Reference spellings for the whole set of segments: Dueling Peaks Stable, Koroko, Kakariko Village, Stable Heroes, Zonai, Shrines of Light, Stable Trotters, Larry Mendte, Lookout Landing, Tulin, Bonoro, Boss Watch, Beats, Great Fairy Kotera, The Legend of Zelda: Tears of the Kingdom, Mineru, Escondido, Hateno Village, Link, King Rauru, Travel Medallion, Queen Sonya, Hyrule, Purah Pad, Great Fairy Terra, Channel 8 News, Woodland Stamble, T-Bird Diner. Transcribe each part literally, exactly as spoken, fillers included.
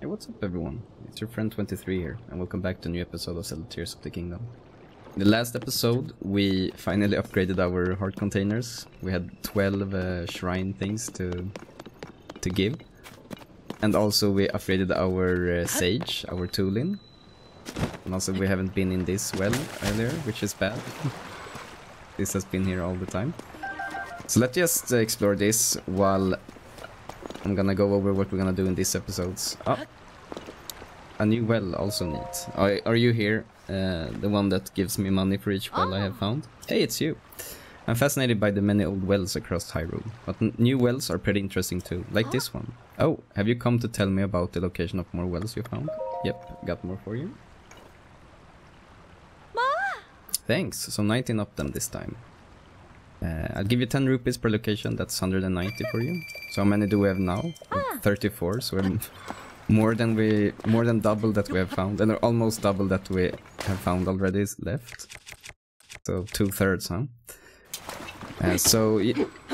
Hey, what's up everyone? It's your friend twenty-three here, and welcome back to a new episode of Zelda Tears of the Kingdom. In the last episode, we finally upgraded our heart containers. We had twelve uh, shrine things to to give. And also we upgraded our uh, sage, our Tulin. And also we haven't been in this well earlier, which is bad. This has been here all the time. So let's just uh, explore this while I'm gonna go over what we're gonna do in these episodes. Oh, a new well also neat. Are, are you here? Uh, the one that gives me money for each well I have found? Hey, it's you. I'm fascinated by the many old wells across Hyrule, but n new wells are pretty interesting too, like this one. Oh, have you come to tell me about the location of more wells you found? Yep, got more for you. Ma! Thanks, so nineteen of them this time. Uh, I'll give you ten rupees per location, that's one hundred ninety for you. So how many do we have now? thirty-four, so we're more than we more than double that we have found, and almost double that we have found already is left. So two-thirds, huh? Uh, so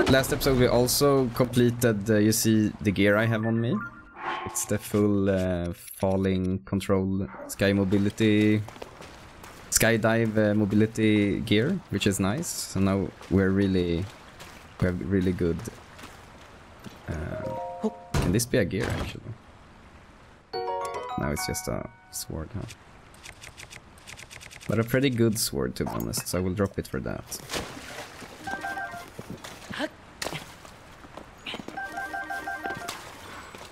last episode we also completed, uh, you see the gear I have on me. It's the full uh, falling control sky mobility... Skydive uh, mobility gear, which is nice. So now we're really, we have really good. Uh, can this be a gear actually? No, it's just a sword, huh? But a pretty good sword, to be honest. So I will drop it for that.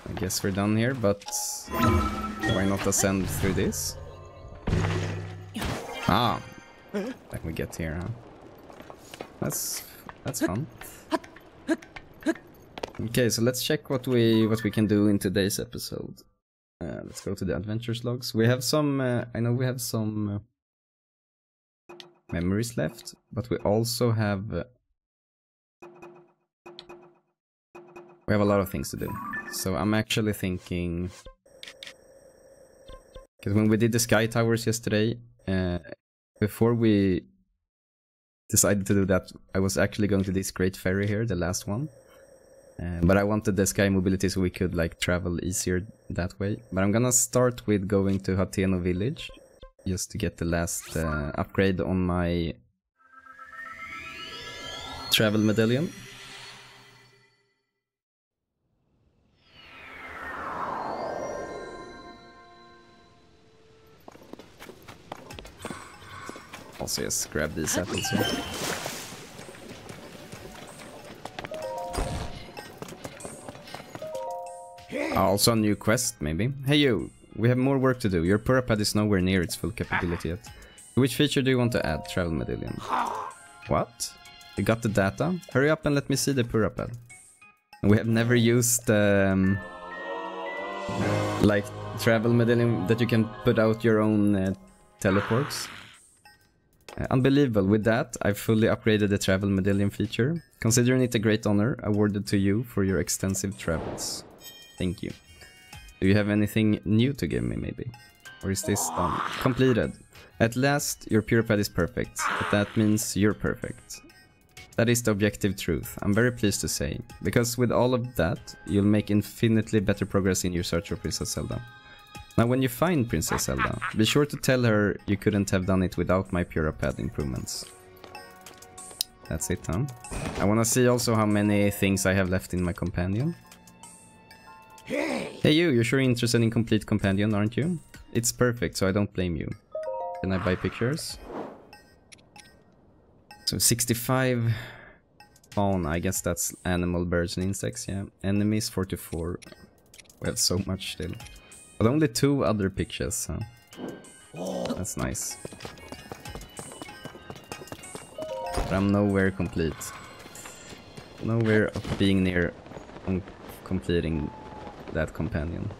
I guess we're done here, but why not ascend through this? Ah, like we get here, huh? That's that's fun. Okay, so let's check what we what we can do in today's episode. Uh, let's go to the adventures logs. We have some. Uh, I know we have some uh, memories left, but we also have uh, we have a lot of things to do. So I'm actually thinking, because when we did the Sky Towers yesterday. Uh, before we decided to do that, I was actually going to this Great Ferry here, the last one. Uh, but I wanted the Sky Mobility so we could like travel easier that way. But I'm gonna start with going to Hateno Village, just to get the last uh, upgrade on my Travel Medallion. So just grab these apples here. Uh, also a new quest, maybe. Hey you, we have more work to do. Your Purah Pad is nowhere near its full capability yet. Which feature do you want to add, Travel Medallion? What? You got the data? Hurry up and let me see the Purah Pad. We have never used um, like Travel Medallion that you can put out your own uh, teleports. Uh, unbelievable. With that, I've fully upgraded the Travel Medallion feature. Considering it a great honor awarded to you for your extensive travels. Thank you. Do you have anything new to give me, maybe? Or is this done? Completed. At last, your Purah Pad is perfect. But that means you're perfect. That is the objective truth, I'm very pleased to say. Because with all of that, you'll make infinitely better progress in your search for Princess Zelda. Now when you find Princess Zelda, be sure to tell her you couldn't have done it without my Purah Pad improvements. That's it, huh? I wanna see also how many things I have left in my companion. Hey, hey you, you're sure interested in complete companion, aren't you? It's perfect, so I don't blame you. Can I buy pictures? So sixty-five fauna, oh, I guess that's animal, birds and insects, yeah. Enemies forty-four. We have so much still. But only two other pictures, so that's nice. But I'm nowhere complete. Nowhere of being near on completing that companion.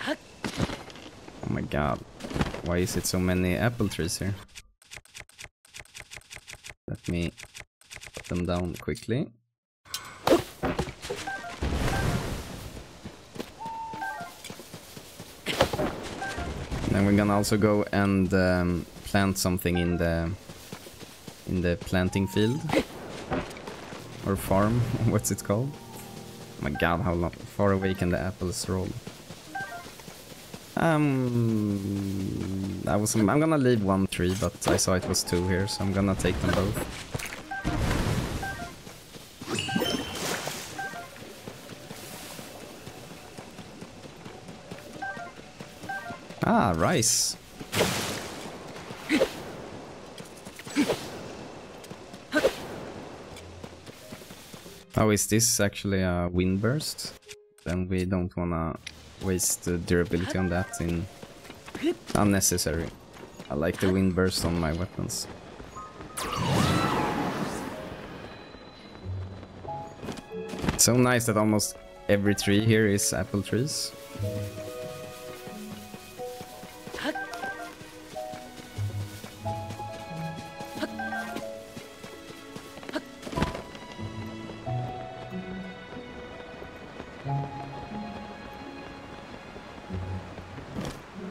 Oh my god. Why is it so many apple trees here? Let me... them down quickly. Then we're gonna also go and um, plant something in the in the planting field. or farm, what's it called? Oh my god, how long, far away can the apples roll? Um, I was, I'm gonna leave one tree, but I saw it was two here, so I'm gonna take them both. Ah, rice. Oh, is this actually a wind burst? Then we don't wanna waste the durability on that in unnecessary. I like the wind burst on my weapons. It's so nice that almost every tree here is apple trees.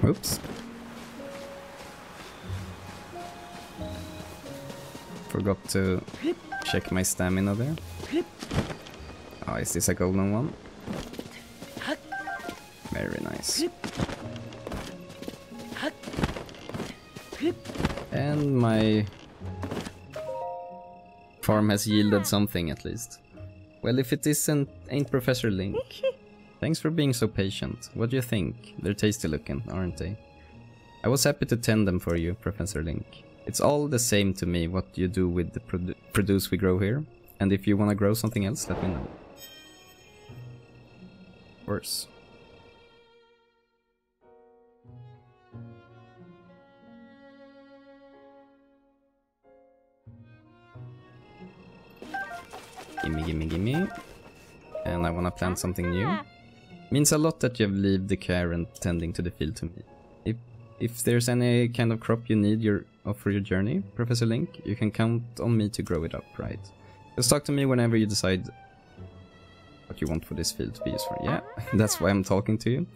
Oops. Forgot to check my stamina there. Oh, is this a golden one? Very nice. And my farm has yielded something at least. Well, if it isn't, ain't Professor Link. Thanks for being so patient. What do you think? They're tasty looking, aren't they? I was happy to tend them for you, Professor Link. It's all the same to me what you do with the produ produce we grow here. And if you want to grow something else, let me know. Worse. Gimme, gimme, gimme. And I want to plant something new. Means a lot that you've leave the care and tending to the field to me. If if there's any kind of crop you need your for your journey, Professor Link, you can count on me to grow it up, right? Just talk to me whenever you decide what you want for this field to be used for. Yeah, that's why I'm talking to you.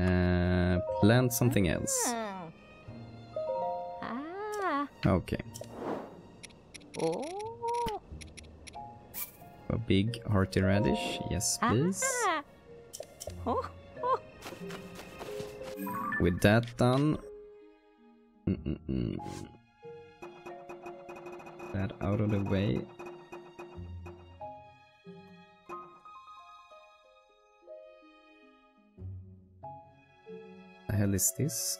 Uh, plant something else. Okay. A big hearty radish, yes please. With that done, mm-mm-mm. That out of the way. The hell is this?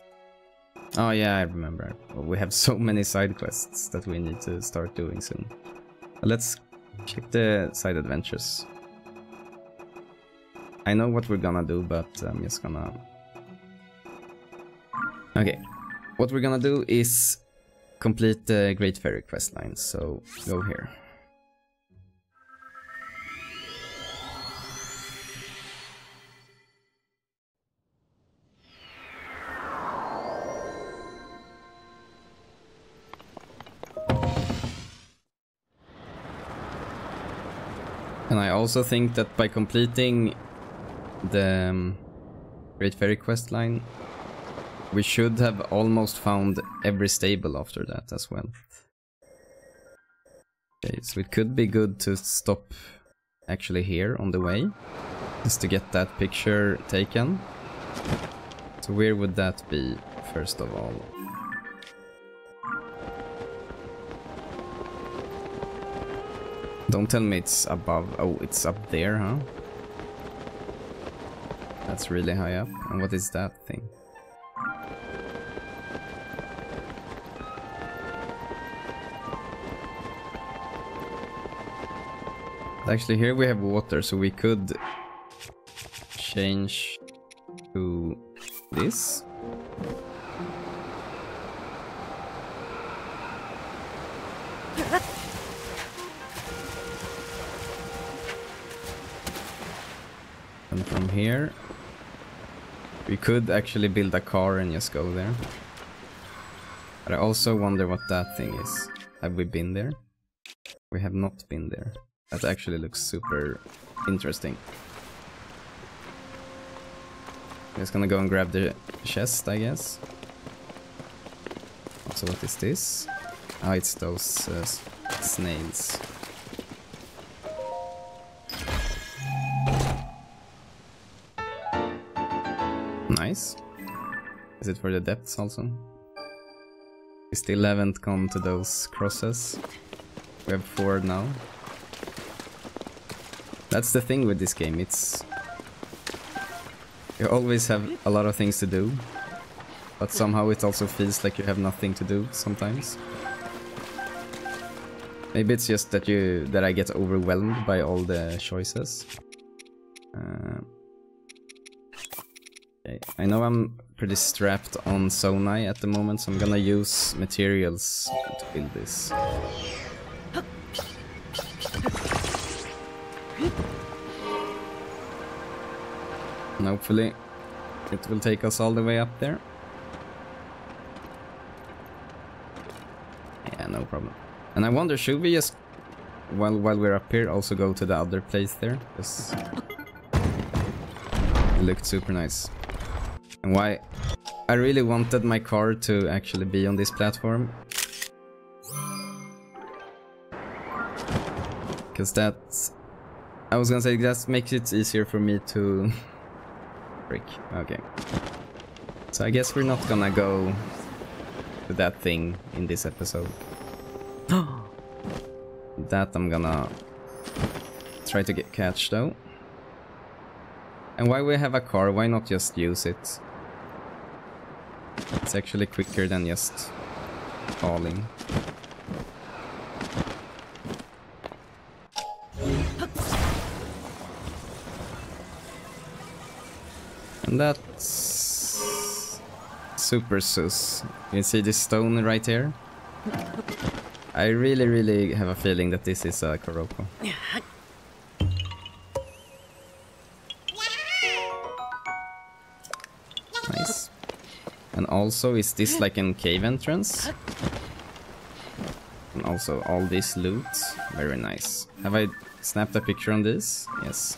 Oh yeah, I remember. We have so many side quests that we need to start doing soon. Let's check the side adventures. I know what we're gonna do, but I'm just gonna... Okay. What we're gonna do is complete the Great Fairy quest line, so go here. And I also think that by completing the um, Great Fairy quest line, we should have almost found every stable after that as well. Okay, so it could be good to stop actually here on the way, just to get that picture taken. So where would that be, first of all? Don't tell me it's above. Oh, it's up there, huh? That's really high up. And what is that thing? Actually, here we have water, so we could change to this. And from here, we could actually build a car and just go there. But I also wonder what that thing is. Have we been there? We have not been there. That actually looks super interesting. I'm just gonna go and grab the chest, I guess. So what is this? Ah, oh, it's those uh, snails. Nice. Is it for the depths also? We still haven't come to those crosses. We have four now. That's the thing with this game, it's... you always have a lot of things to do, but somehow it also feels like you have nothing to do sometimes. Maybe it's just that you that I get overwhelmed by all the choices. Uh, okay. I know I'm pretty strapped on Zonai at the moment, so I'm gonna use materials to build this. And hopefully it will take us all the way up there. Yeah, no problem. And I wonder, should we just, while while we're up here, also go to the other place there? Just... it looked super nice. And why I really wanted my car to actually be on this platform, because that, I was gonna say, that makes it easier for me to... Frick. Okay. So I guess we're not gonna go to that thing in this episode. That I'm gonna try to get catch though. And why we have a car, why not just use it? It's actually quicker than just falling. And that's super sus. You see this stone right here? I really, really have a feeling that this is a Koroko. Nice. And also, is this like a cave entrance? And also all this loot. Very nice. Have I snapped a picture on this? Yes.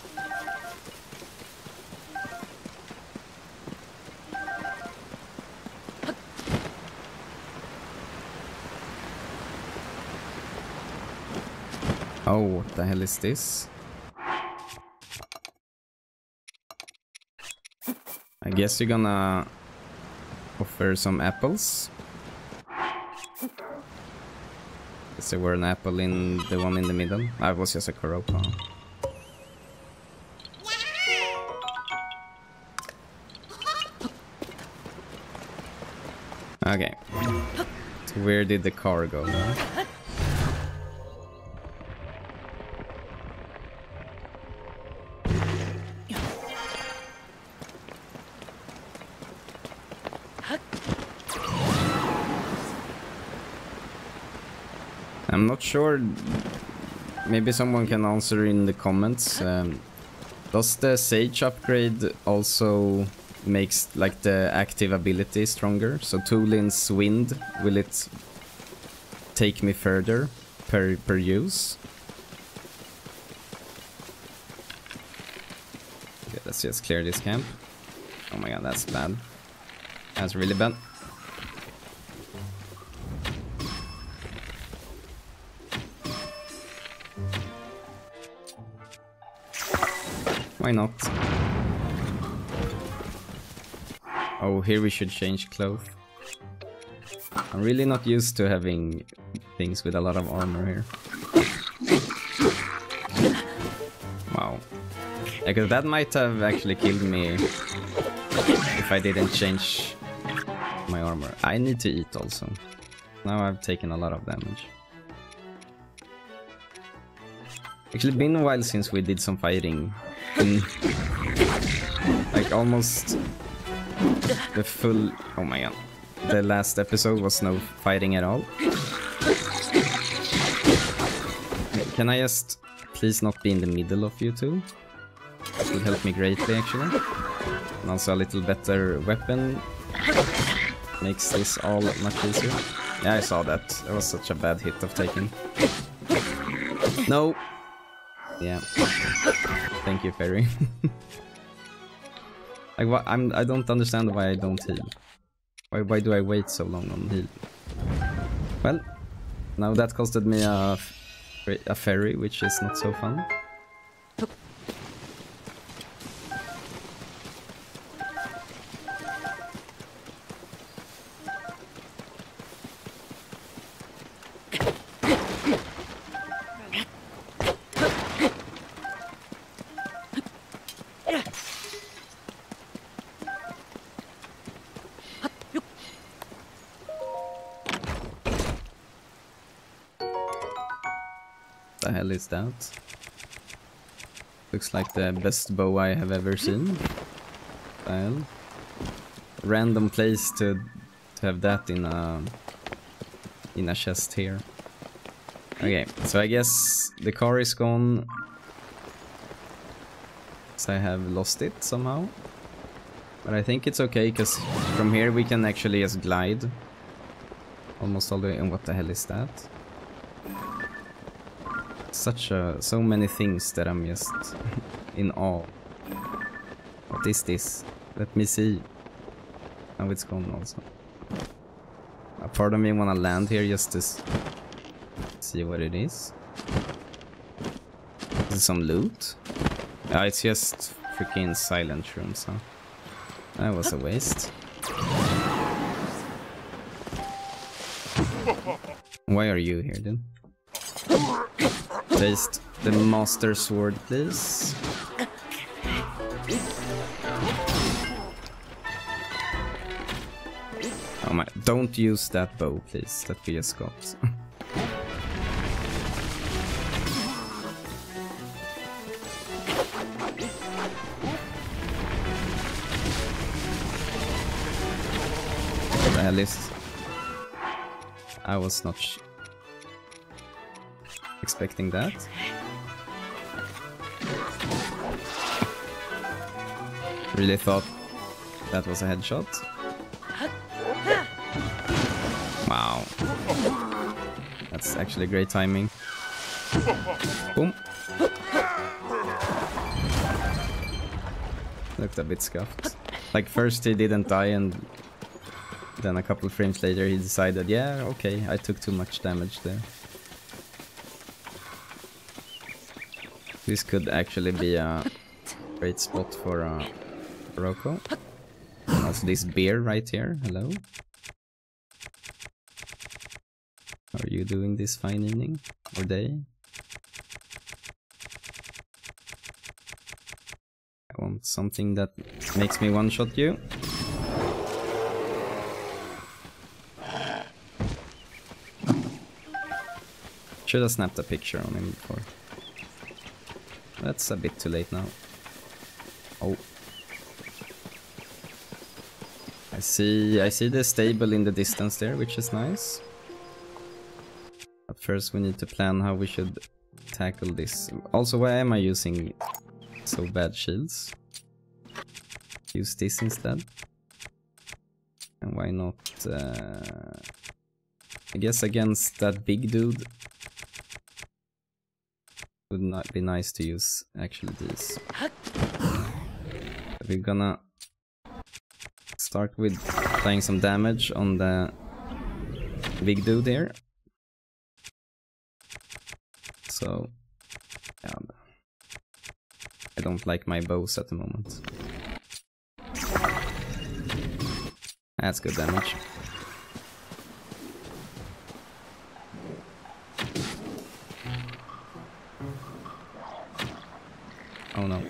Oh, what the hell is this? I guess you're gonna offer some apples. Guess there were an apple in the one in the middle. Ah, it was just a Koroko. Okay. So where did the car go? Huh? I'm not sure, maybe someone can answer in the comments, um, does the Sage upgrade also makes like the active ability stronger? So Tulin's Wind, will it take me further per, per use? Okay, let's just clear this camp. Oh my god, that's bad. That's really bad. Why not? Oh, here we should change clothes. I'm really not used to having things with a lot of armor here. Wow. Yeah, 'cause that might have actually killed me if I didn't change my armor. I need to eat also. Now I've taken a lot of damage. Actually, been a while since we did some fighting. In, like almost the full... oh my god. The last episode was no fighting at all. Can I just please not be in the middle of you two? That would help me greatly actually. And also a little better weapon. Makes this all much easier. Yeah, I saw that. That was such a bad hit of taking. No! Yeah. Thank you, fairy. Like, wh I'm, I don't understand why I don't heal. Why, why do I wait so long on heal? Well, now that costed me a, a fairy, which is not so fun. is that? Looks like the best bow I have ever seen. Well, random place to, to have that in a, in a chest here. Okay, so I guess the car is gone. So I have lost it somehow. But I think it's okay, because from here we can actually just glide. Almost all the way. And what the hell is that? Such a... so many things that I'm just in awe. What is this? Let me see. Now it's gone also. A part of me wanna land here just to see what it is. Is it some loot? Ah, it's just freaking silent rooms, huh? That was a waste. Why are you here then? Taste the master sword, please. Oh my, don't use that bow, please, that we just got. Alice, I was not sh expecting that. Really thought that was a headshot. Wow, that's actually great timing. Boom. Looked a bit scuffed. Like first he didn't die and then a couple frames later he decided, yeah, okay, I took too much damage there. This could actually be a great spot for a uh, Rocco. And also this bear right here, hello. How are you doing this fine evening? Or day? I want something that makes me one-shot you. Should have snapped a picture on him before. That's a bit too late now. Oh. I see, I see the stable in the distance there, which is nice. But first we need to plan how we should tackle this. Also, why am I using so bad shields? Use this instead. And why not... Uh, I guess against that big dude. Would not be nice to use actually these. We're gonna start with applying some damage on the big dude here. So yeah, I don't like my bows at the moment. That's good damage. Oh no.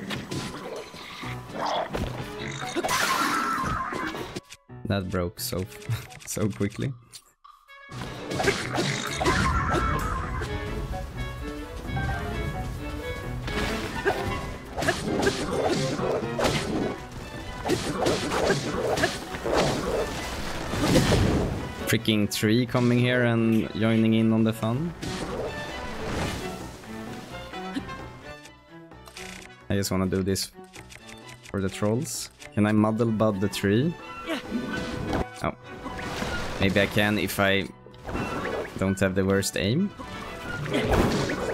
That broke so so quickly. Freaking tree coming here and joining in on the fun. I just want to do this for the trolls. Can I muddle bud the tree? Oh. Maybe I can if I don't have the worst aim.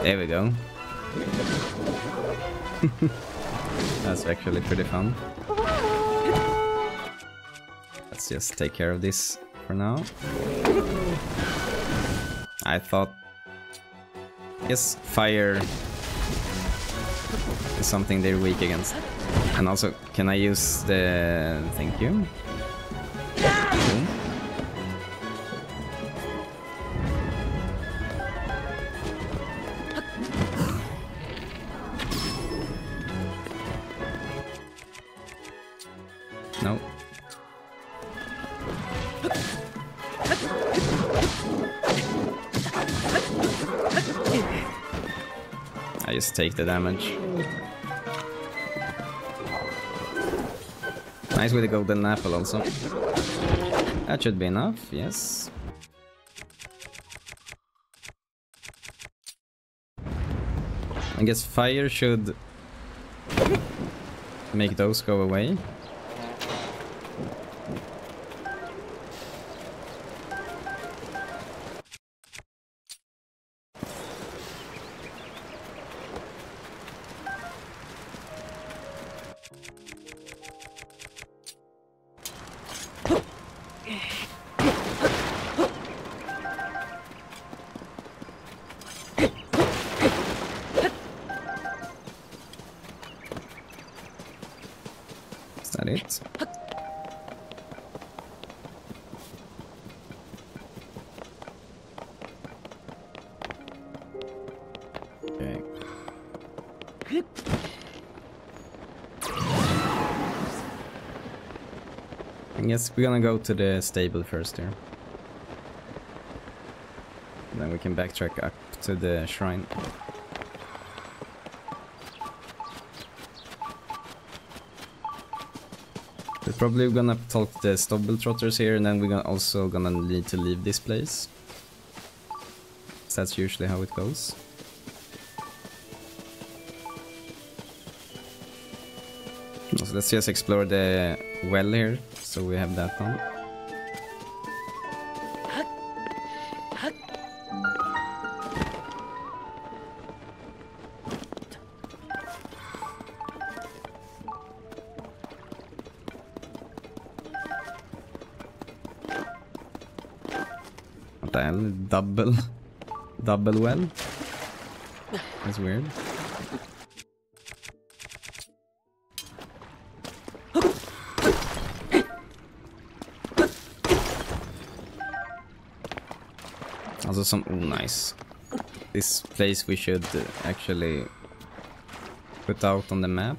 There we go. That's actually pretty fun. Let's just take care of this for now. I thought... Yes, fire... something they're weak against. And also, can I use the... thank you. Boom. No. I just take the damage. Nice with the golden apple also. That should be enough, yes. I guess fire should make those go away. We're gonna go to the stable first here. And then we can backtrack up to the shrine. We're probably gonna talk the Stable Trotters here, and then we're gonna also gonna need to leave this place. So that's usually how it goes. So let's just explore the well here. So we have that one. What the hell? Double, double well. That's weird. Also some, oh nice, this place we should actually put out on the map.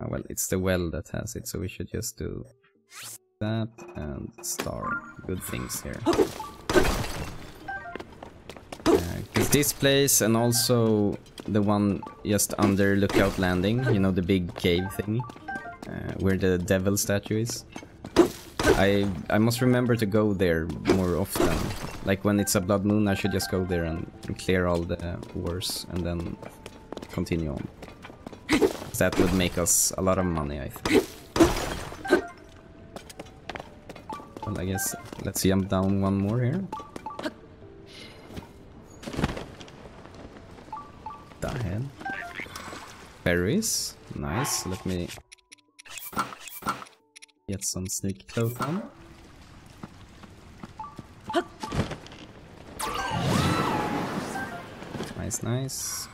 Oh, well, it's the well that has it, so we should just do that and star. Good things here. Because uh, this place and also the one just under Lookout Landing, you know, the big cave thingy, uh, where the devil statue is. I, I must remember to go there more often. Like when it's a blood moon, I should just go there and, and clear all the uh, wars and then continue on. That would make us a lot of money, I think. Well, I guess let's jump down one more here. The hell? Berries. Nice. Let me get some sneak clothes on. Nice, nice.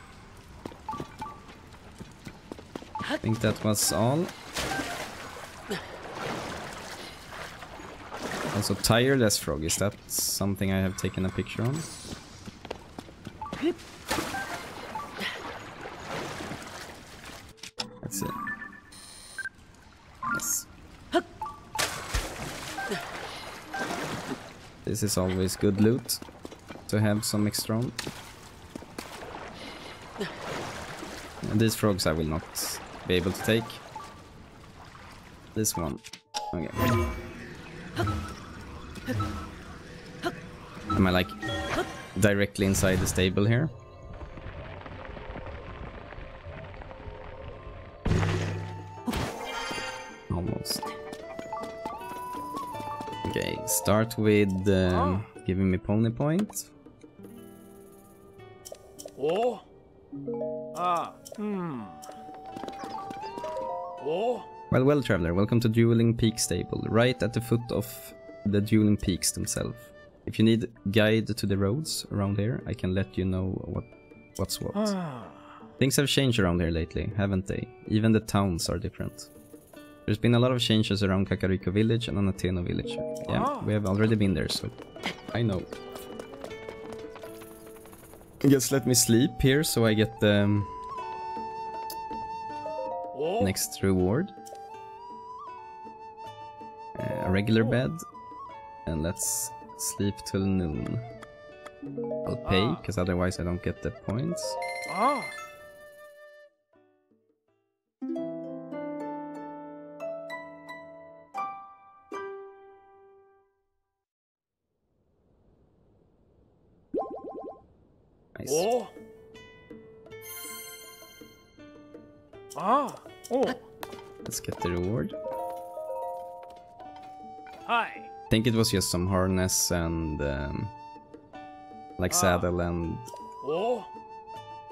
I think that was all. Also, tireless frog. Is that something I have taken a picture on? Let's see. Yes. This is always good loot to have some extra on. And these frogs I will not be able to take. This one. Okay. Am I like directly inside the stable here? Almost. Okay, start with uh, giving me pony points. Oh. Ah. Hmm. Oh. Well, well, traveler, welcome to Dueling Peaks Stable, right at the foot of the Dueling Peaks themselves. If you need guide to the roads around here, I can let you know what what's what. Ah. Things have changed around here lately, haven't they? Even the towns are different. There's been a lot of changes around Kakariko Village and Hateno Village. Yeah, oh. We have already been there, so I know. Just let me sleep here, so I get the um, oh. next reward. Uh, a regular bed. And let's sleep till noon. I'll pay, because otherwise I don't get the points. Ah. Nice. Oh. Ah. Oh. Let's get the reward. Hi. I think it was just some harness and um, like ah. saddle and oh.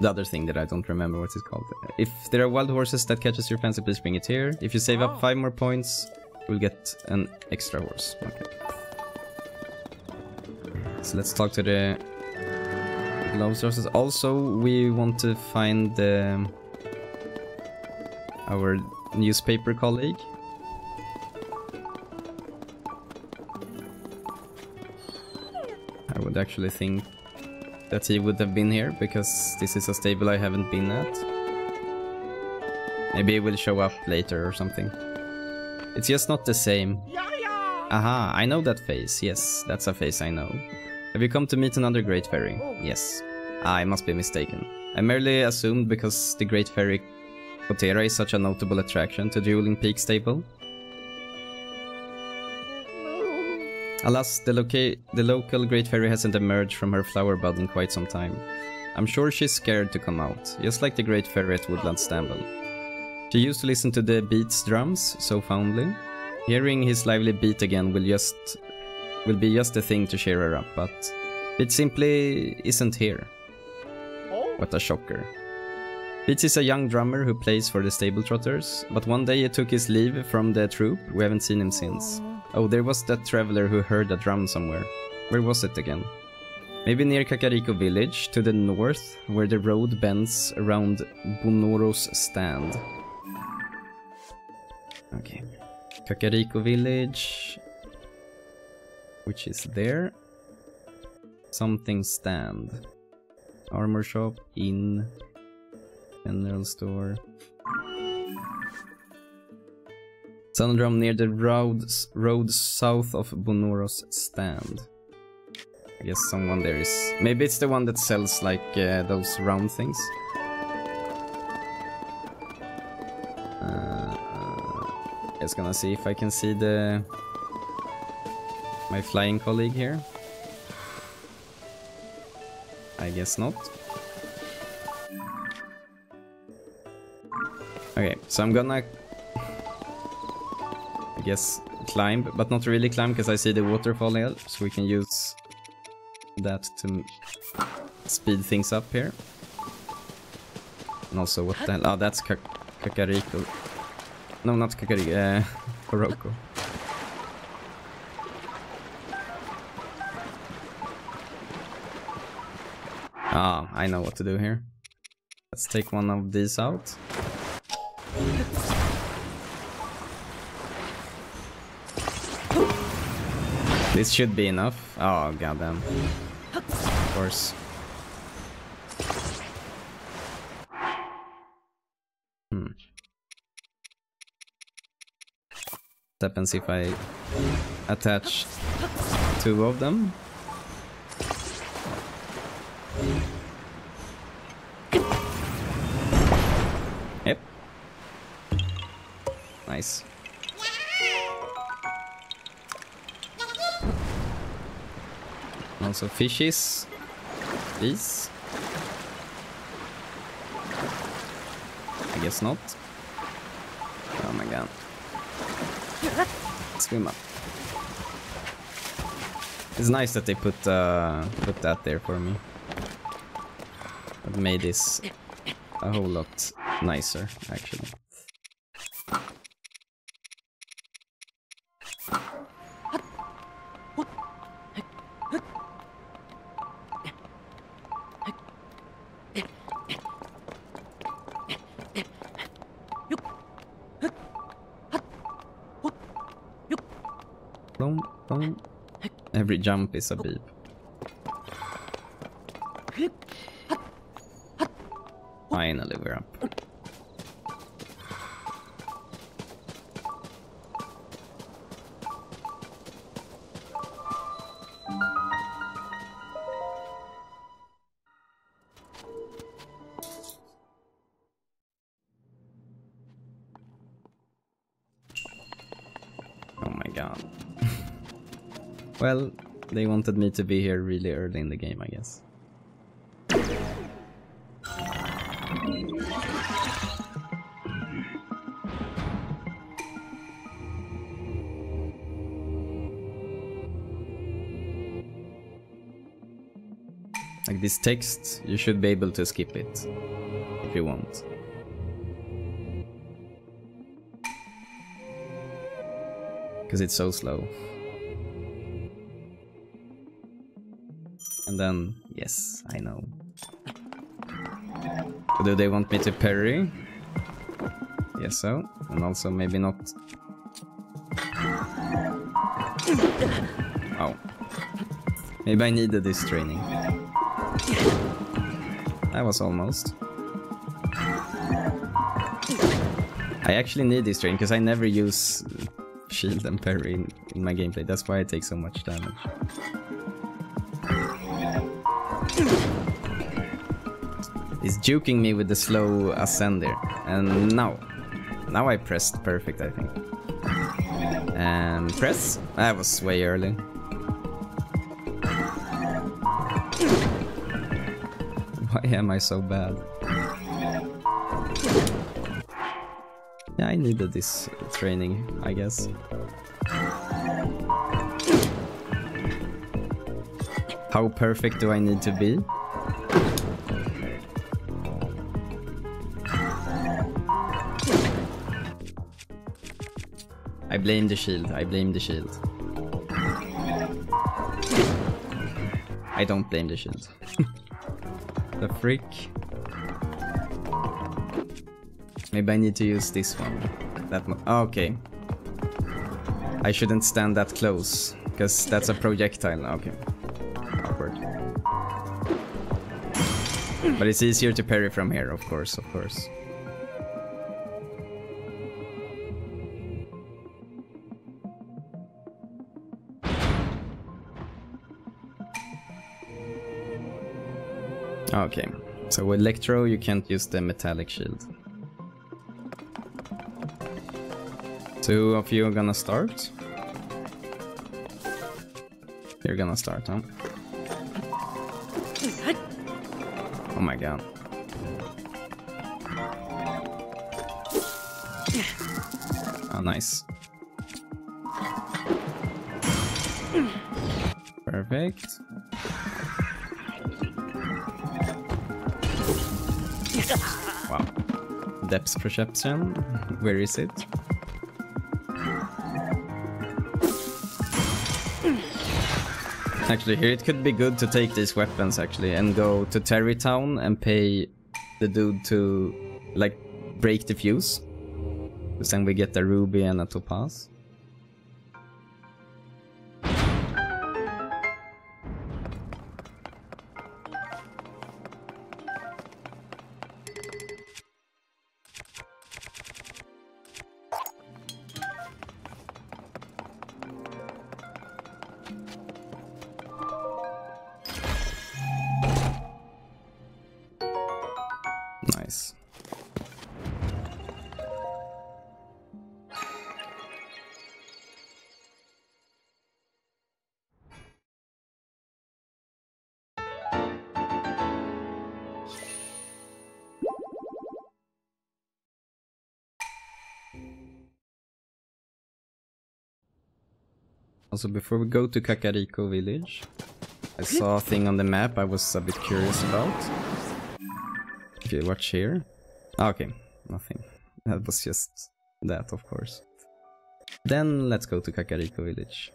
the other thing that I don't remember what it's called. If there are wild horses that catches your fancy, please bring it here. If you save ah. up five more points, you'll get an extra horse. Okay. So let's talk to the love sources. Also, we want to find um, our newspaper colleague. I would actually think that he would have been here, because this is a stable I haven't been at. Maybe he will show up later or something. It's just not the same. Aha, I know that face. Yes, that's a face I know. Have you come to meet another Great Fairy? Yes. Ah, I must be mistaken. I merely assumed, because the Great Fairy Kotera is such a notable attraction to Dueling Peaks Stable. Alas, the, loca the local Great Fairy hasn't emerged from her flower bud in quite some time. I'm sure she's scared to come out, just like the Great Fairy at Woodland Stamble. She used to listen to the Beats drums so fondly. Hearing his lively beat again will just will be just the thing to cheer her up, but it simply isn't here. What a shocker. Beats is a young drummer who plays for the Stable Trotters, but one day he took his leave from the troupe. We haven't seen him since. Oh, there was that traveler who heard a drum somewhere. Where was it again? Maybe near Kakariko Village, to the north, where the road bends around Bonoro's stand. Okay. Kakariko Village, which is there. Something stand. Armor shop, inn, general store. Sundrum near the roads, road south of Bonoro's stand. I guess someone there is. Maybe it's the one that sells like uh, those round things. Uh, I'm just gonna see if I can see the my flying colleague here. I guess not. Okay, so I'm gonna. Guess climb, but not really climb, because I see the waterfall here, so we can use that to speed things up here. And also, what the hell? Oh, that's Kak Kakariko. No, not Kakariko, uh, Kuroko. Ah, I know what to do here. Let's take one of these out. This should be enough. Oh, goddamn. Of course. Hmm. What happens if I attach two of them? Yep. Nice. Also fishes, please. I guess not. Oh my god. Swim up. It's nice that they put uh, put that there for me. That made this a whole lot nicer, actually. Every jump is a beep. Finally, we're up. Yeah. Well, they wanted me to be here really early in the game, I guess. Like this text, you should be able to skip it, if you want. Because it's so slow. And then, yes, I know. Do they want me to parry? Yes, so. And also maybe not. Oh. Maybe I needed this training. That was almost. I actually need this training because I never use shield and parry in, in my gameplay. That's why I take so much damage. It's juking me with the slow ascender. And now. Now I pressed perfect, I think. And press. That was way early. Why am I so bad? Yeah, I needed this training, I guess. How perfect do I need to be? I blame the shield, I blame the shield. I don't blame the shield. The frick? Maybe I need to use this one. That one. Oh, okay. I shouldn't stand that close, because that's a projectile. Okay. Awkward. But it's easier to parry from here, of course, of course. Okay, so with Electro you can't use the metallic shield. Two of you are gonna start? You're gonna start, huh? Oh my god. Oh, nice. Perfect. Wow. Depth perception. Where is it? Actually, here it could be good to take these weapons actually and go to Terrytown and pay the dude to like break the fuse. Because then we get a ruby and a topaz. Also, before we go to Kakariko Village, I saw a thing on the map I was a bit curious about. Okay, watch here. Okay, nothing. That was just that, of course. Then let's go to Kakariko Village.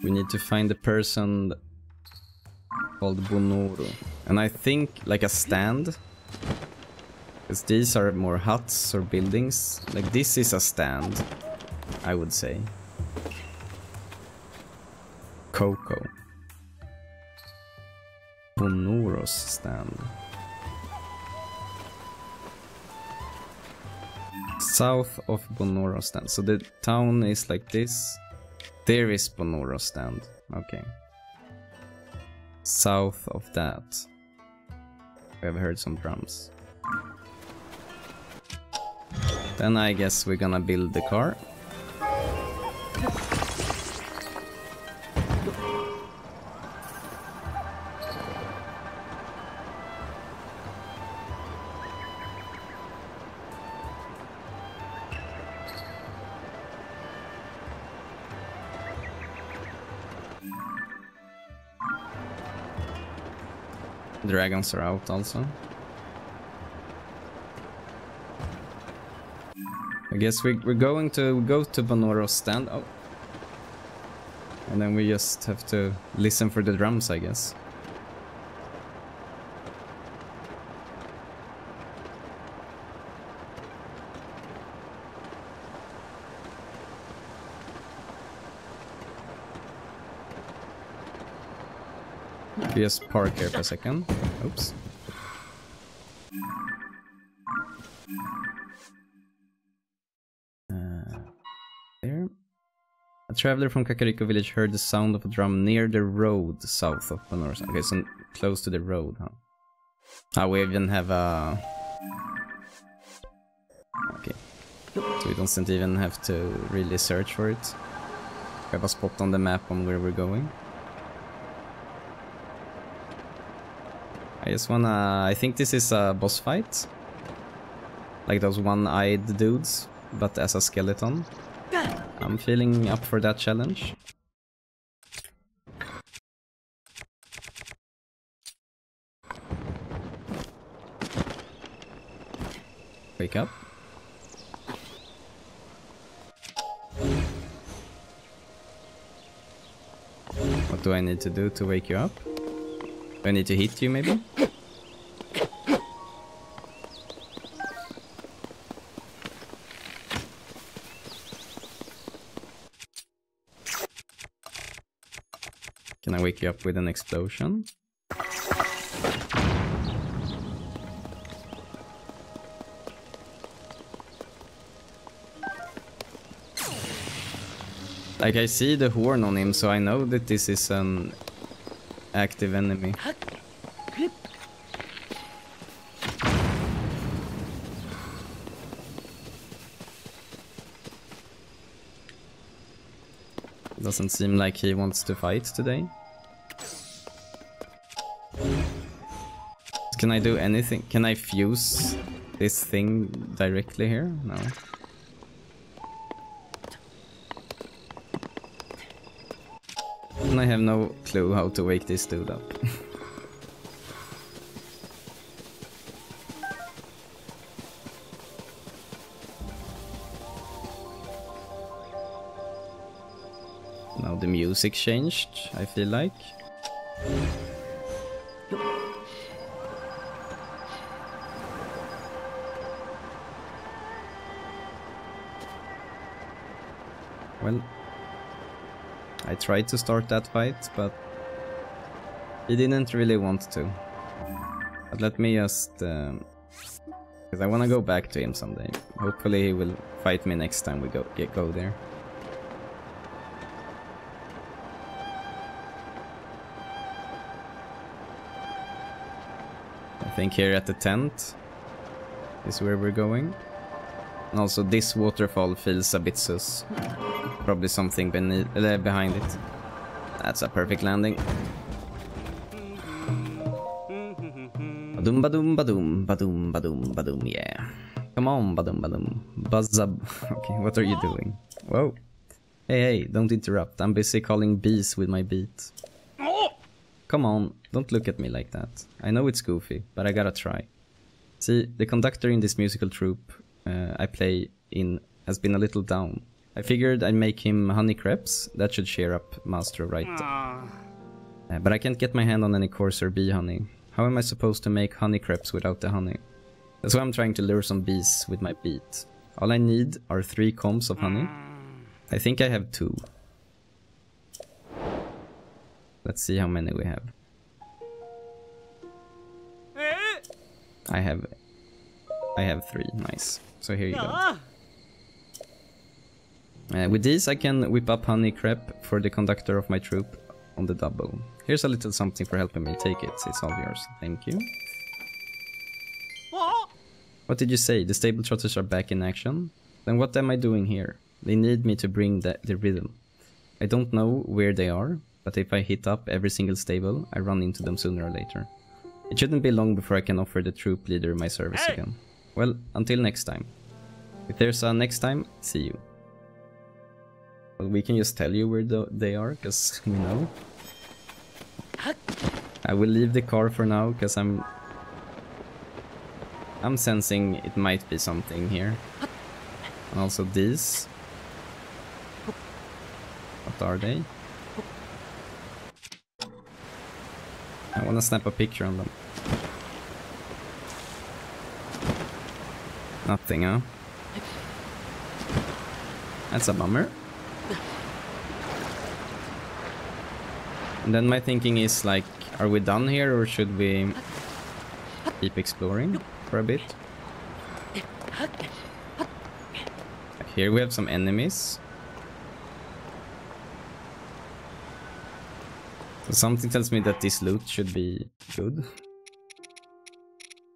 We need to find a person called Bonoro. And I think like a stand. Because these are more huts or buildings. Like this is a stand, I would say. Coco. Bonoro's stand. south of Bonoro stand. So the town is like this. There is Bonoro stand. Okay. South of that. We have heard some drums. Then I guess we're gonna build the car. Dragons are out also. I guess we, we're going to go to Bonoro's stand. Oh. And then we just have to listen for the drums, I guess. We just park here for a second. Oops. A traveler from Kakariko Village heard the sound of a drum near the road south of Bonoro. Okay, so close to the road, huh? Ah, we even have a... Okay. So we don't even have to really search for it. We have a spot on the map on where we're going. I just wanna... I think this is a boss fight. Like those one-eyed dudes, but as a skeleton. I'm feeling up for that challenge. Wake up. What do I need to do to wake you up? Do I need to hit you maybe? Can I wake you up with an explosion? Like, I see the horn on him, so I know that this is an active enemy. Doesn't seem like he wants to fight today. Can I do anything? Can I fuse this thing directly here? No. And I have no clue how to wake this dude up. Now the music changed, I feel like. Well, I tried to start that fight, but he didn't really want to. But let me just... Um, because I want to go back to him someday. Hopefully he will fight me next time we go, get, go there. I think here at the tent is where we're going. And also this waterfall feels a bit sus. Probably something beneath, uh, behind it. That's a perfect landing. Badum badum badum badum badum badum, yeah. Come on, badum badum. Buzzab. Okay, what are you doing? Whoa. Hey, hey, don't interrupt. I'm busy calling bees with my beat. Come on, don't look at me like that. I know it's goofy, but I gotta try. See, the conductor in this musical troupe uh, I play in has been a little down. I figured I'd make him honey crepes. That should cheer up Master Wright. Uh, but I can't get my hand on any coarser bee honey. How am I supposed to make honey crepes without the honey? That's why I'm trying to lure some bees with my beat. All I need are three combs of honey. I think I have two. Let's see how many we have. I have I have three. Nice. So here you go. Uh, with these I can whip up honey crepe for the conductor of my troop on the double. Here's a little something for helping me. Take it. It's all yours. Thank you. What did you say? The Stable Trotters are back in action? Then what am I doing here? They need me to bring the, the rhythm. I don't know where they are, but if I hit up every single stable, I run into them sooner or later. It shouldn't be long before I can offer the troop leader my service hey. again. Well, until next time. If there's a next time, see you. Well, we can just tell you where the, they are, because we know. I will leave the car for now, because I'm... I'm sensing it might be something here. And also these. What are they? I wanna snap a picture on them. Nothing, huh? That's a bummer. And then my thinking is like, are we done here or should we keep exploring for a bit? Here we have some enemies. So something tells me that this loot should be good.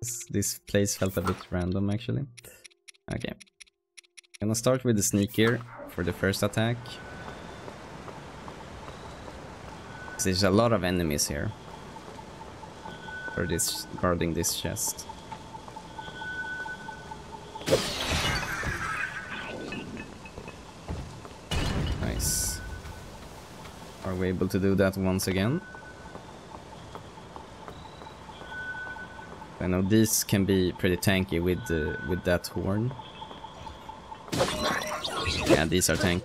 This, this place felt a bit random actually. Okay. I'm gonna start with the sneak here for the first attack. There's a lot of enemies here. For this, guarding this chest. Are we able to do that once again? I know these can be pretty tanky with uh, with that horn. Yeah, these are tank.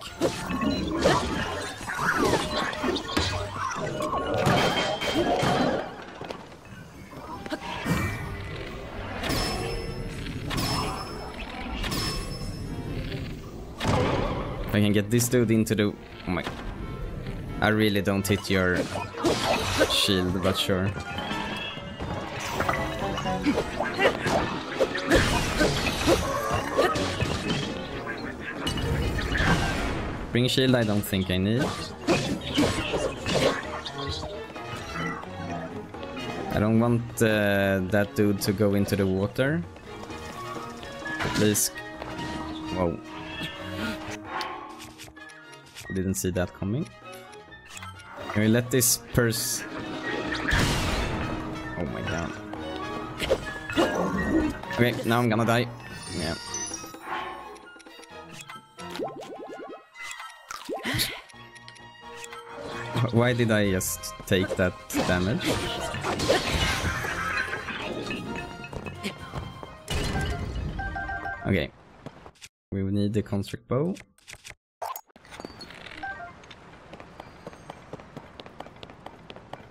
If I can get this dude into the... Oh my... I really don't hit your shield, but sure. Spring shield I don't think I need. I don't want uh, that dude to go into the water. At least... Whoa. I didn't see that coming. Can we let this purse... Oh my god. Okay, now I'm gonna die. Yeah. Why did I just take that damage? Okay. We will need the construct bow.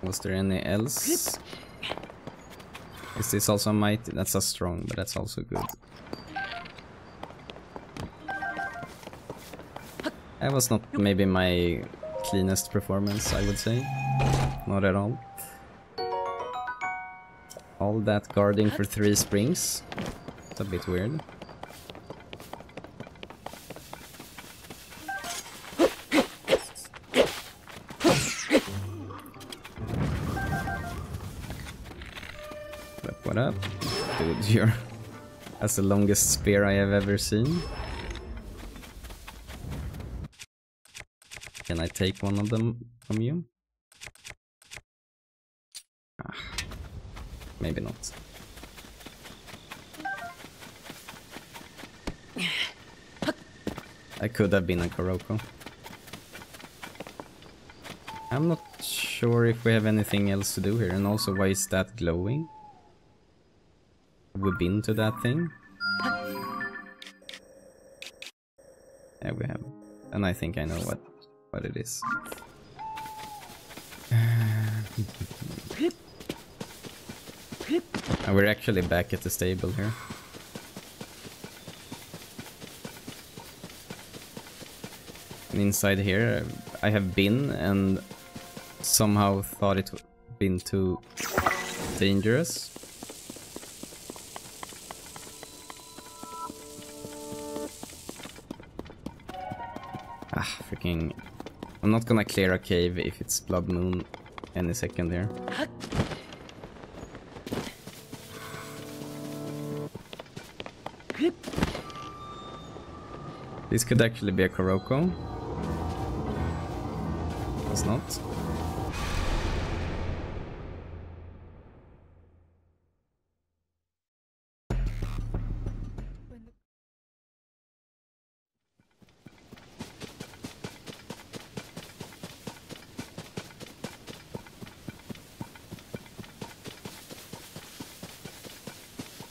Was there any else? Is this also mighty? That's a strong, but that's also good. That was not maybe my cleanest performance, I would say. Not at all. All that guarding for three springs. It's a bit weird. Up. Dude, you're... That's the longest spear I have ever seen. Can I take one of them from you? Ah, maybe not. I could have been a Kuroko. I'm not sure if we have anything else to do here, and also why is that glowing? We've been to that thing. There we have it. And I think I know what, what it is. And we're actually back at the stable here. And inside here I have been and somehow thought it would have been too dangerous. taking... I'm not gonna clear a cave if it's Blood Moon any second here. This could actually be a Koroko. It's not.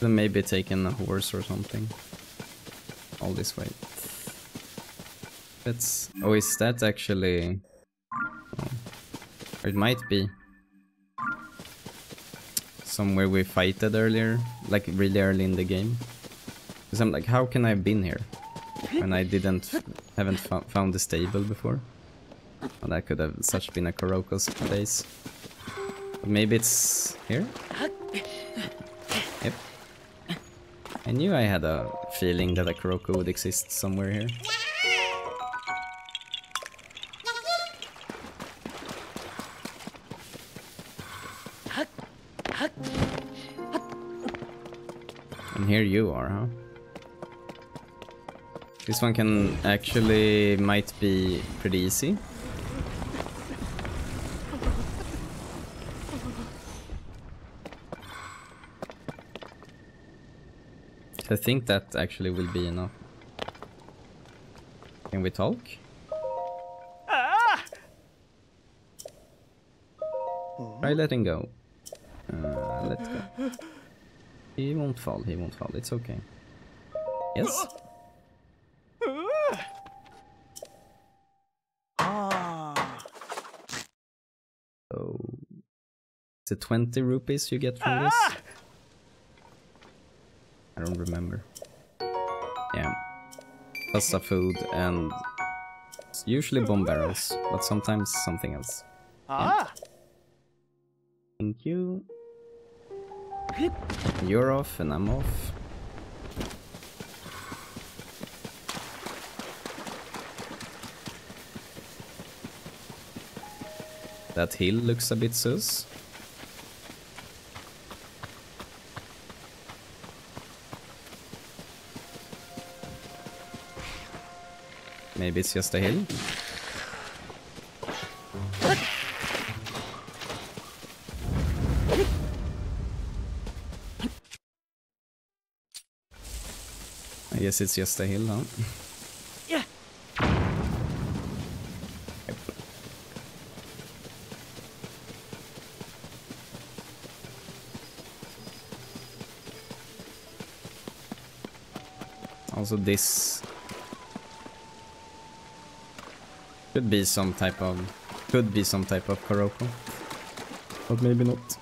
Then maybe taking a horse or something. All this way. That's... oh, is that actually... oh. It might be somewhere we fighted earlier, like really early in the game. Because I'm like, how can I have been here when I didn't, haven't found the stable before? Well, that could have such been a Koroko's place. But maybe it's here? Yep. I knew I had a feeling that a Koroko would exist somewhere here. Here you are, huh? This one can actually might be pretty easy. I think that actually will be enough. Can we talk? Ah! Try letting go. Uh, let's go. He won't fall, he won't fall, it's okay. Yes? Ah. So... is it twenty rupees you get from this? I don't remember. Yeah. Plus the food and... it's usually bomb barrels, but sometimes something else. Ah. Yeah. Thank you. You're off and I'm off. That hill looks a bit sus. Maybe it's just a hill. I guess it's just a hill, huh? Yeah. Yep. Also, this could be some type of could be some type of Koroko, but maybe not.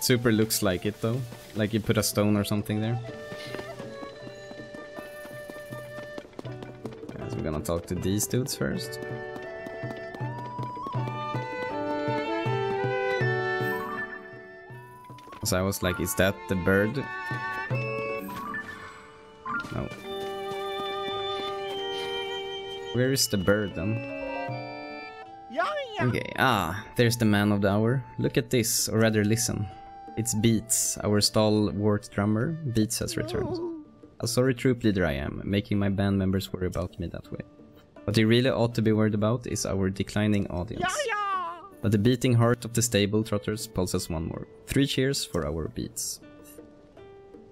Super looks like it though, like you put a stone or something there. Gonna talk to these dudes first. So I was like, is that the bird? No. Where is the bird then? Okay, ah, there's the man of the hour. Look at this, or rather listen. It's Beats, our stalwart drummer. Beats has returned. A sorry troop leader I am, making my band members worry about me that way. What you really ought to be worried about is our declining audience. Yeah, yeah. But the beating heart of the Stable Trotters pulses one more. Three cheers for our Beats.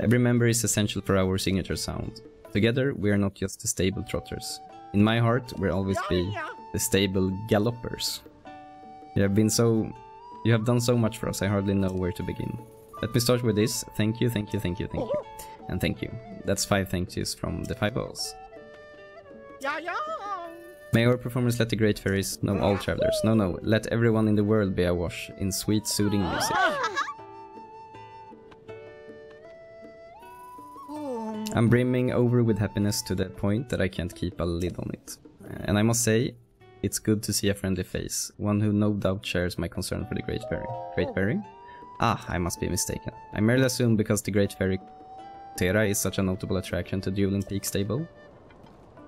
Every member is essential for our signature sound. Together, we are not just the Stable Trotters. In my heart, we'll always yeah, be yeah. the Stable Gallopers. You have been so... you have done so much for us, I hardly know where to begin. Let me start with this. Thank you, thank you, thank you, thank you. And thank you. That's five thank yous from the five O's. Yeah, yeah. May our performance let the great fairies, no, all travelers, no, no, let everyone in the world be awash in sweet, soothing music. I'm brimming over with happiness to the point that I can't keep a lid on it. And I must say, it's good to see a friendly face, one who no doubt shares my concern for the great fairy. Great fairy? Ah, I must be mistaken. I merely assume because the great fairy Terra is such a notable attraction to Dueling Peaks Stable.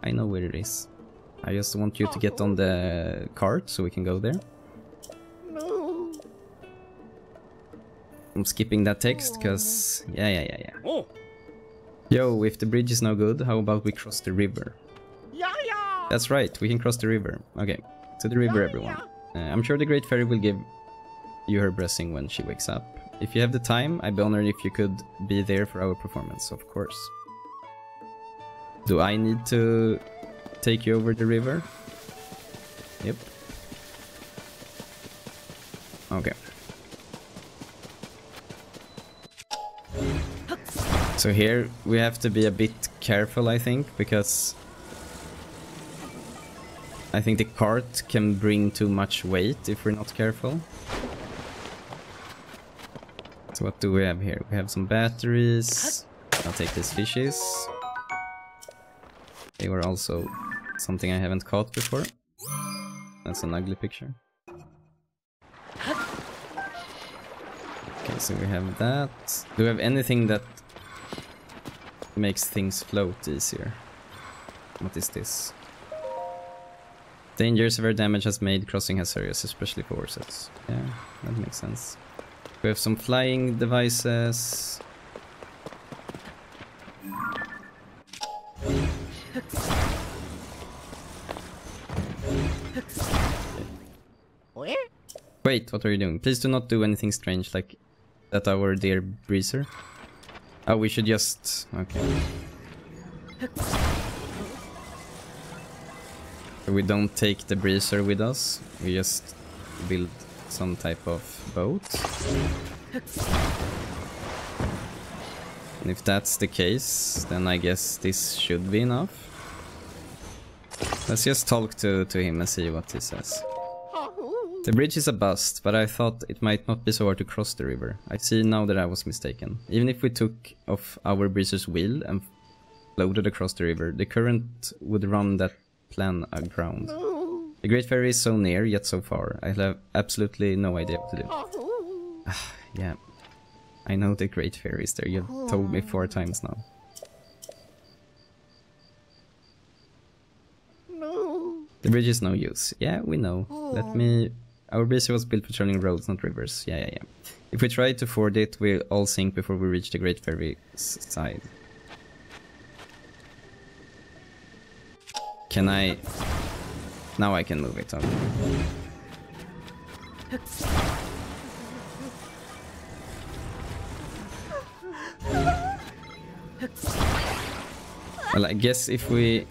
I know where it is. I just want you to get on the cart so we can go there. No. I'm skipping that text because yeah, yeah, yeah, yeah. Oh. Yo, if the bridge is no good, how about we cross the river? Yeah, yeah. That's right, we can cross the river. Okay, to the river, yeah, everyone. Yeah. Uh, I'm sure the Great Fairy will give you her blessing when she wakes up. If you have the time, I'd be honored if you could be there for our performance, of course. Do I need to take you over the river? Yep. Okay. So here we have to be a bit careful, I think, because I think the cart can bring too much weight if we're not careful. So what do we have here? We have some batteries. I'll take these fishes. They were also something I haven't caught before. That's an ugly picture. Okay, so we have that. Do we have anything that makes things float easier? What is this? Danger, severe damage has made, crossing has serious, especially for horses. Yeah, that makes sense. We have some flying devices. Wait, what are you doing? Please do not do anything strange like that, our dear Breezer. Oh, we should just... okay. We don't take the Breezer with us. We just build some type of boat. And if that's the case, then I guess this should be enough. Let's just talk to, to him and see what he says. The bridge is a bust, but I thought it might not be so hard to cross the river. I see now that I was mistaken. Even if we took off our Breezer's wheel and floated across the river, the current would run that plan aground. No. The Great Fairy is so near, yet so far. I have absolutely no idea what to do. Yeah, I know the Great Fairy is there. You've told me four times now. No. The bridge is no use. Yeah, we know. Let me... Our Breezer was built for traveling roads, not rivers. Yeah, yeah, yeah. If we try to ford it, we'll all sink before we reach the Great Fairy's side. Can I... Now I can move it up. Well, I guess if we...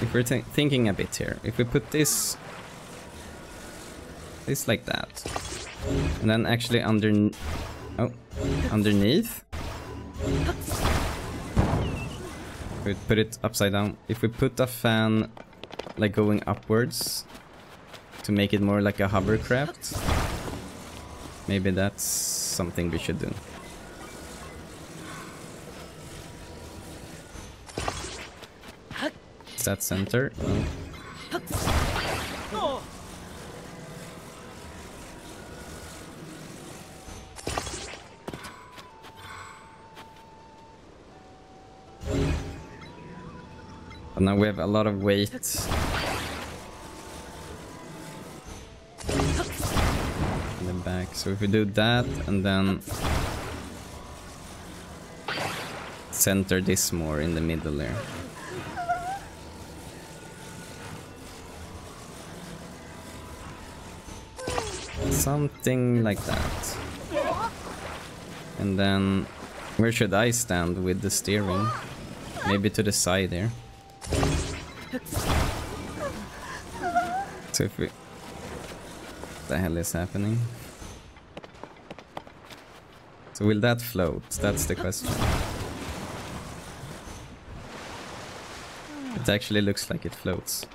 If we're th thinking a bit here, if we put this... This like that. And then actually under... Oh, underneath? We put it upside down. If we put a fan like going upwards to make it more like a hovercraft, maybe that's something we should do. Is that center? No. Now we have a lot of weight. In the back. So if we do that and then center this more in the middle there. Something like that. And then where should I stand with the steering? Maybe to the side there. So if we... What the hell is happening? So will that float? That's the question. It actually looks like it floats.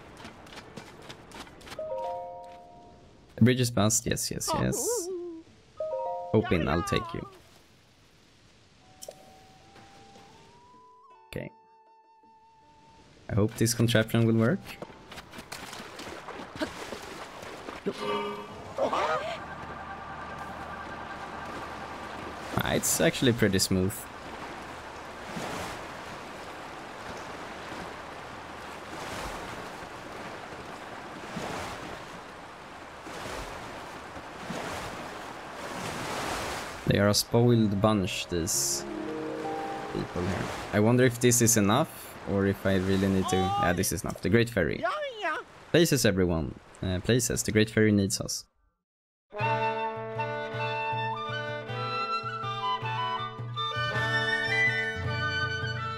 The bridge is bust, yes, yes, yes. Open, I'll take you. Okay. I hope this contraption will work. Ah, it's actually pretty smooth. They are a spoiled bunch, these people here. I wonder if this is enough, or if I really need to... Yeah, this is enough. The Great Fairy. Places, everyone. Uh, places. The Great Fairy needs us.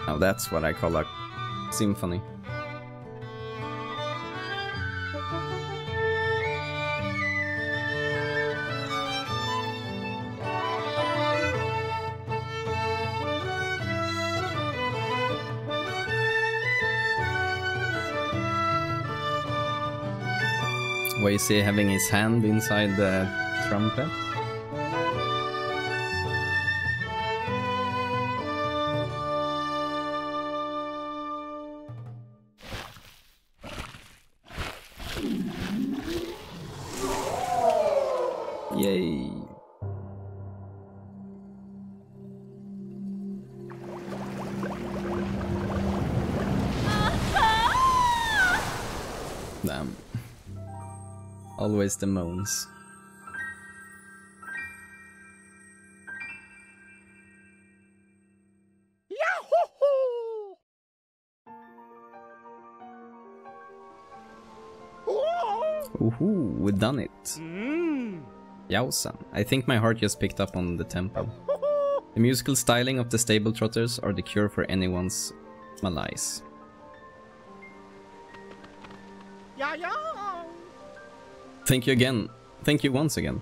Now that's what I call a symphony. Why is he having his hand inside the trumpet? Yay! Damn. Always the moans. Yahoo! Ooh, we done it. Mm. Yowza. I think my heart just picked up on the tempo. The musical styling of the Stable Trotters are the cure for anyone's malaise. Yeah, yeah. Thank you again. Thank you once again.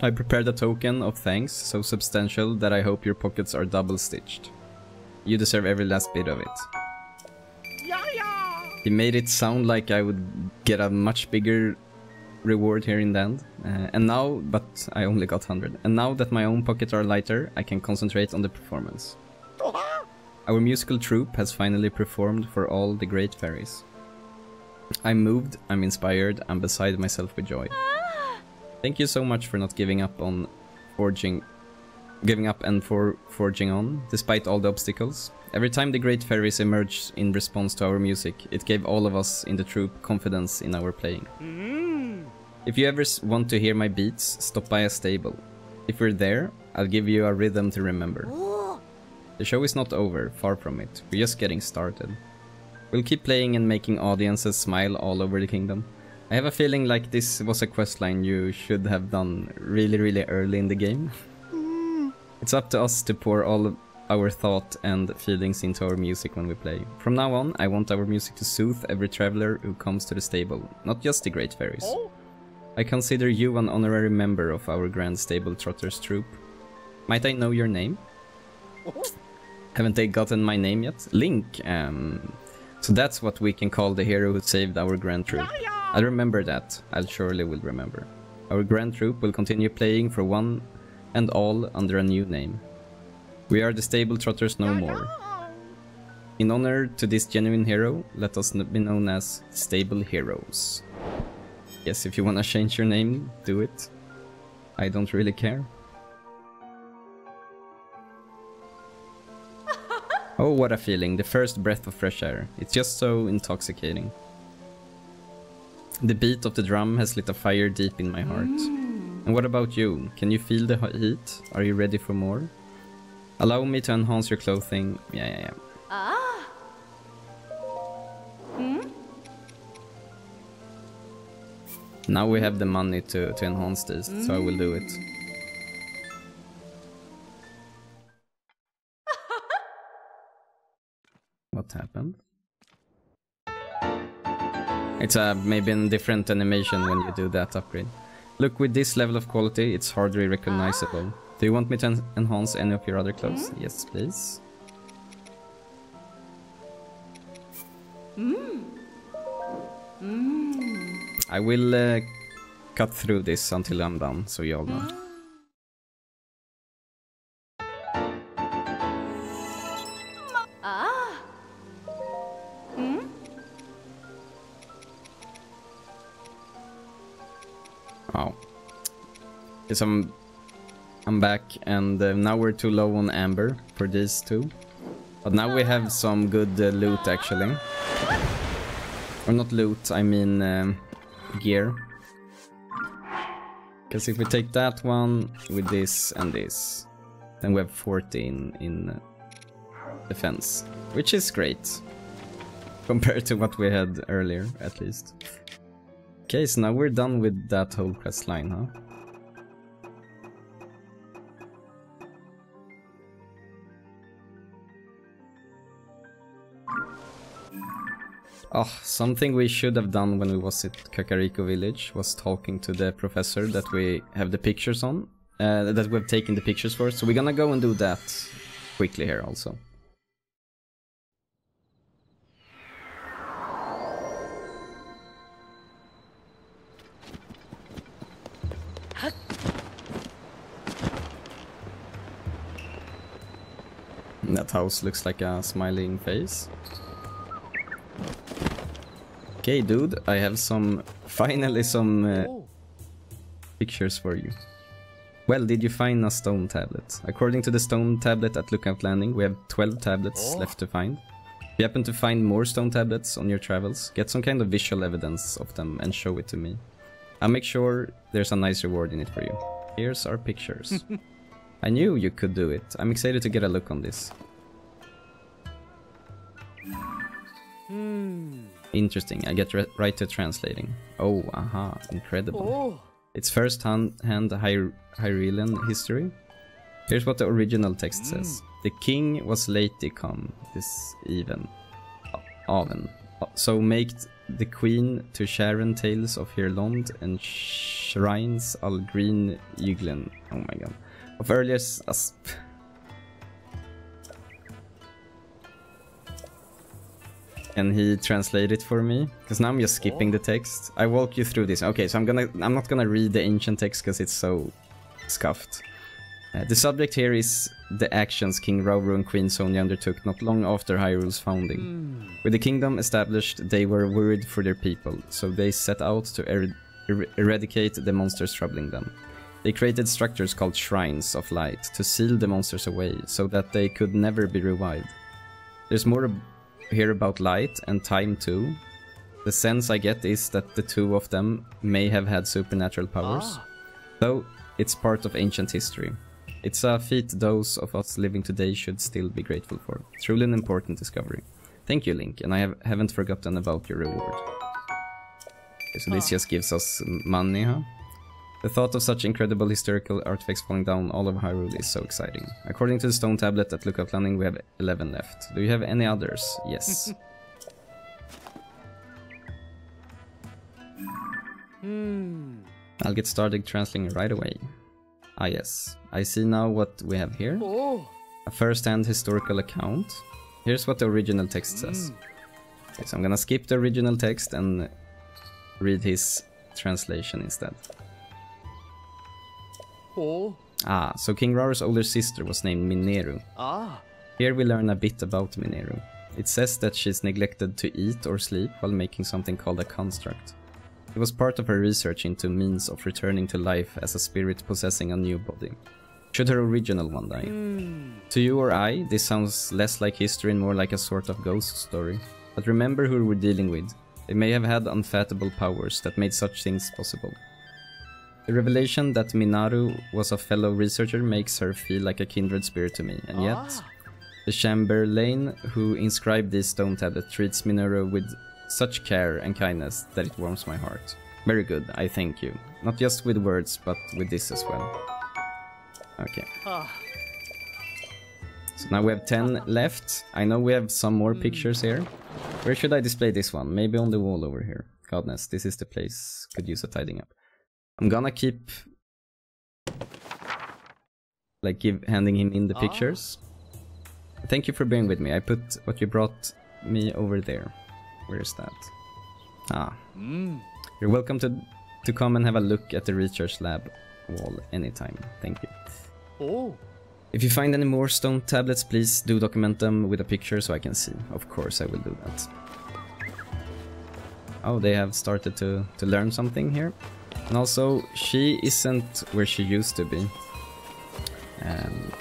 I prepared a token of thanks so substantial that I hope your pockets are double stitched. You deserve every last bit of it. Yeah, yeah. He made it sound like I would get a much bigger reward here in the end. Uh, and now, but I only got one hundred. And now that my own pockets are lighter, I can concentrate on the performance. Our musical troupe has finally performed for all the great fairies. I'm moved, I'm inspired, I'm beside myself with joy. Thank you so much for not giving up on forging... Giving up and for forging on, despite all the obstacles. Every time the great fairies emerged in response to our music, it gave all of us in the troupe confidence in our playing. Mm. If you ever want to hear my beats, stop by a stable. If you're there, I'll give you a rhythm to remember. Ooh. The show is not over, far from it. We're just getting started. We'll keep playing and making audiences smile all over the kingdom. I have a feeling like this was a questline you should have done really, really early in the game. Mm. It's up to us to pour all of our thought and feelings into our music when we play. From now on, I want our music to soothe every traveler who comes to the stable, not just the great fairies. Oh. I consider you an honorary member of our Grand Stable Trotters troupe. Might I know your name? Oh. Haven't they gotten my name yet? Link, um... So that's what we can call the hero who saved our grand troupe. I'll remember that. I'll surely will remember. Our grand troupe will continue playing for one and all under a new name. We are the Stable Trotters no more. In honor to this genuine hero, let us be known as Stable Heroes. Yes, if you wanna change your name, do it. I don't really care. Oh, what a feeling, the first breath of fresh air. It's just so intoxicating. The beat of the drum has lit a fire deep in my heart. Mm. And what about you? Can you feel the heat? Are you ready for more? Allow me to enhance your clothing. Yeah, yeah, yeah. Ah. Mm. Now we have the money to, to enhance this, mm. so I will do it. What happened? It's uh, maybe a different animation when you do that upgrade. Look, with this level of quality, it's hardly recognizable. Do you want me to en enhance any of your other clothes? Mm. Yes, please. Mm. Mm. I will uh, cut through this until I'm done, so you all know. Mm. Oh, yes, I'm, I'm back, and uh, now we're too low on amber for these two. But now we have some good uh, loot, actually. Or not loot, I mean um, gear. Because if we take that one with this and this, then we have fourteen in defense, which is great compared to what we had earlier, at least. Okay, so now we're done with that whole quest line, huh? Oh, something we should have done when we was at Kakariko Village was talking to the professor that we have the pictures on, uh, that we've taken the pictures for, so we're gonna go and do that quickly here also. That house looks like a smiling face. Okay, dude, I have some, finally some uh, pictures for you. Well, did you find a stone tablet? According to the stone tablet at Lookout Landing, we have twelve tablets left to find. If you happen to find more stone tablets on your travels, get some kind of visual evidence of them and show it to me. I'll make sure there's a nice reward in it for you. Here's our pictures. I knew you could do it. I'm excited to get a look on this. Hmm. Interesting, I get right to translating. Oh, aha, incredible. Oh. It's first-hand Hyr Hyrulean history. Here's what the original text mm. says. The king was late to come, this even. Aven. So make the queen to Sharon tales of Hirland and shrines al green Yglen. Oh my god. Of earliest asp. Can he translate it for me? Because now I'm just skipping the text. I walk you through this. Okay, so I'm gonna, I'm not gonna read the ancient text because it's so scuffed. Uh, the subject here is the actions King Rauru and Queen Sonya undertook not long after Hyrule's founding. Mm. With the kingdom established, they were worried for their people, so they set out to er er eradicate the monsters troubling them. They created structures called Shrines of Light to seal the monsters away, so that they could never be revived. There's more here about light and time too. The sense I get is that the two of them may have had supernatural powers, ah. though it's part of ancient history. It's a feat those of us living today should still be grateful for. Truly an important discovery. Thank you, Link, and I have, haven't forgotten about your reward. Okay, so this ah. just gives us money, huh? The thought of such incredible historical artifacts falling down all of Hyrule is so exciting. According to the stone tablet at Lookout Landing, we have eleven left. Do you have any others? Yes. mm. I'll get started translating right away. Ah yes, I see now what we have here. Oh. A first-hand historical account. Here's what the original text says. Mm. Okay, so I'm gonna skip the original text and read his translation instead. Oh. Ah, so King Rauru's older sister was named Mineru. Ah. Here we learn a bit about Mineru. It says that she's neglected to eat or sleep while making something called a construct. It was part of her research into means of returning to life as a spirit possessing a new body, should her original one die. Mm. To you or I, this sounds less like history and more like a sort of ghost story. But remember who we're dealing with. They may have had unfathomable powers that made such things possible. The revelation that Mineru was a fellow researcher makes her feel like a kindred spirit to me, and yet, ah. the Chamberlain who inscribed this stone tablet treats Mineru with such care and kindness that it warms my heart. Very good, I thank you. Not just with words, but with this as well. Okay. Ah. So now we have ten left. I know we have some more mm. pictures here. Where should I display this one? Maybe on the wall over here. Godness, this is the place. Could use a tidying up. I'm gonna keep like give handing him in the ah. pictures. Thank you for being with me. I put what you brought me over there. Where's that? Ah. Mm. You're welcome to to come and have a look at the research lab wall anytime. Thank you. Oh. If you find any more stone tablets, please do document them with a picture so I can see. Of course I will do that. Oh, they have started to, to learn something here. And also, she isn't where she used to be. Um,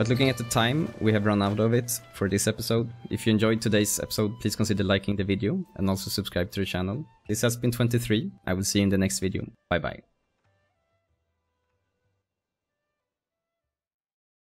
But looking at the time, we have run out of it for this episode. If you enjoyed today's episode, please consider liking the video and also subscribe to the channel. This has been twenty-three. I will see you in the next video. Bye bye.